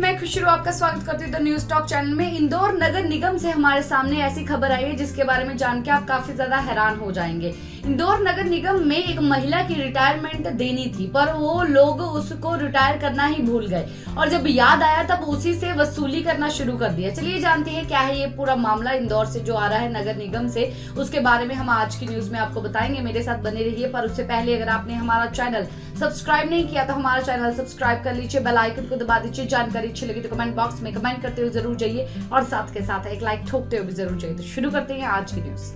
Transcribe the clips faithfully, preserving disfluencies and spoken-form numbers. मैं खुशरू आपका स्वागत करती हूँ द न्यूज टॉक चैनल में। इंदौर नगर निगम से हमारे सामने ऐसी खबर आई है जिसके बारे में जानकर आप काफी ज्यादा हैरान हो जाएंगे। इंदौर नगर निगम में एक महिला की रिटायरमेंट देनी थी, पर वो लोग उसको रिटायर करना ही भूल गए और जब याद आया तब उसी से वसूली करना शुरू कर दिया। चलिए जानते हैं क्या है ये पूरा मामला इंदौर से जो आ रहा है नगर निगम से, उसके बारे में हम आज की न्यूज में आपको बताएंगे। मेरे साथ बने रहिए, पर उससे पहले अगर आपने हमारा चैनल सब्सक्राइब नहीं किया तो हमारा चैनल सब्सक्राइब कर लीजिए, बेल आइकन को दबा दीजिए। जानकारी अच्छी लगी तो कमेंट बॉक्स में कमेंट करते हुए जरूर जाइए और साथ के साथ एक लाइक ठोकते हुए जरूर जाइए। तो शुरू करते हैं आज की न्यूज।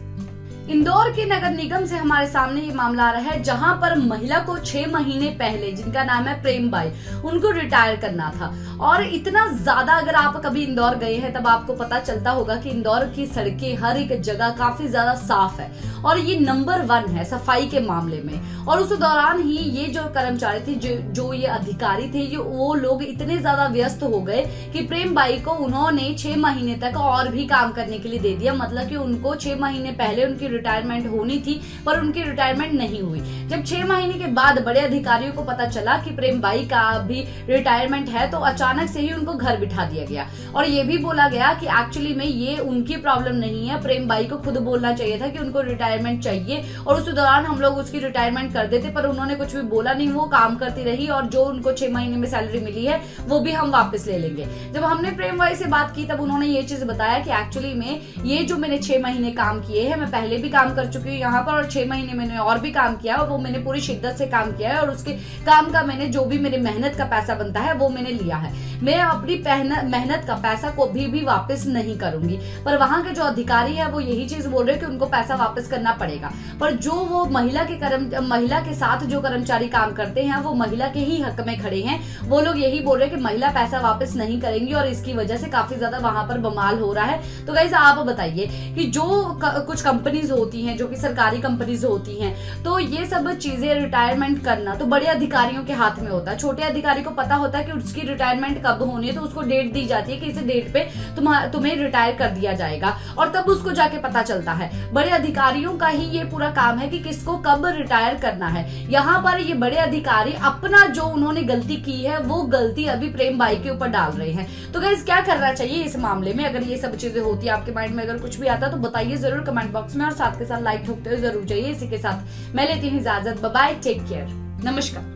इंदौर के नगर निगम से हमारे सामने ये मामला आ रहा है जहां पर महिला को छह महीने पहले, जिनका नाम है प्रेमबाई, उनको रिटायर करना था। और इतना ज्यादा, अगर आप कभी इंदौर गए हैं तब आपको पता चलता होगा कि इंदौर की सड़कें हर एक जगह काफी ज्यादा साफ है और ये नंबर वन है सफाई के मामले में। और उस दौरान ही ये जो कर्मचारी थे, जो, जो ये अधिकारी थे, ये वो लोग इतने ज्यादा व्यस्त हो गए कि प्रेमबाई को उन्होंने छह महीने तक और भी काम करने के लिए दे दिया। मतलब कि उनको छह महीने पहले उनकी रिटायरमेंट होनी थी, पर उनकी रिटायरमेंट नहीं हुई। जब छह महीने के बाद बड़े अधिकारियों को पता चला कि प्रेमबाई का भी रिटायरमेंट है तो अचानक से ही उनको घर बिठा दिया गया। और ये भी बोला गया कि एक्चुअली में ये उनकी प्रॉब्लम नहीं है, प्रेमबाई को खुद बोलना चाहिए था कि उनको रिटायरमेंट चाहिए और उस दौरान हम लोग उसकी रिटायरमेंट कर देते, पर उन्होंने कुछ भी बोला नहीं, वो काम करती रही और जो उनको छह महीने में सैलरी मिली है वो भी हम वापस ले लेंगे। जब हमने प्रेमबाई से बात की तब उन्होंने ये चीज बताया कि एक्चुअली में ये जो मैंने छह महीने काम किए हैं, मैं पहले भी काम कर चुकी हूँ यहाँ पर और छह महीने मैंने और भी काम किया और वो मैंने पूरी शिद्दत से काम किया है और उसके काम का मैंने जो भी मेरे मेहनत का पैसा बनता है वो मैंने लिया है। मैं अपनी मेहनत का पैसा को भी, भी वापस नहीं करूंगी। पर वहां के जो अधिकारी है वो यही चीज बोल रहे हैं कि उनको पैसा वापस करना पड़ेगा। पर जो वो महिला के कर्म महिला के साथ जो कर्मचारी काम करते हैं वो महिला के ही हक में खड़े हैं, वो लोग यही बोल रहे हैं कि महिला पैसा वापस नहीं करेंगी और इसकी वजह से काफी ज्यादा वहां पर बवाल हो रहा है। तो गाइस आप बताइए कि जो कुछ कंपनीज होती हैं, जो कि सरकारी कंपनीज होती हैं, तो ये सब चीजें रिटायरमेंट करना तो बड़े अधिकारियों के हाथ में होता है। छोटे अधिकारी को पता होता है कि उसकी रिटायरमेंट कब होनी है तो उसको डेट दी जाती है कि इस डेट पे तुम्हें रिटायर कर दिया जाएगा और तब उसको जाके पता चलता है। बड़े अधिकारियों का ही ये पूरा काम है कि किसको कब रिटायर करना है। यहाँ पर ये बड़े अधिकारी अपना जो उन्होंने गलती की है वो गलती अभी प्रेमबाई के ऊपर डाल रहे हैं। तो गाइस क्या करना चाहिए इस मामले में? अगर ये सब चीजें होती है, आपके माइंड में अगर कुछ भी आता तो बताइए जरूर कमेंट बॉक्स में और साथ के साथ लाइक ठोकते हुए जरूर जाइए। इसी के साथ मैं लेती हूँ इजाजत। बाय, टेक केयर, नमस्कार।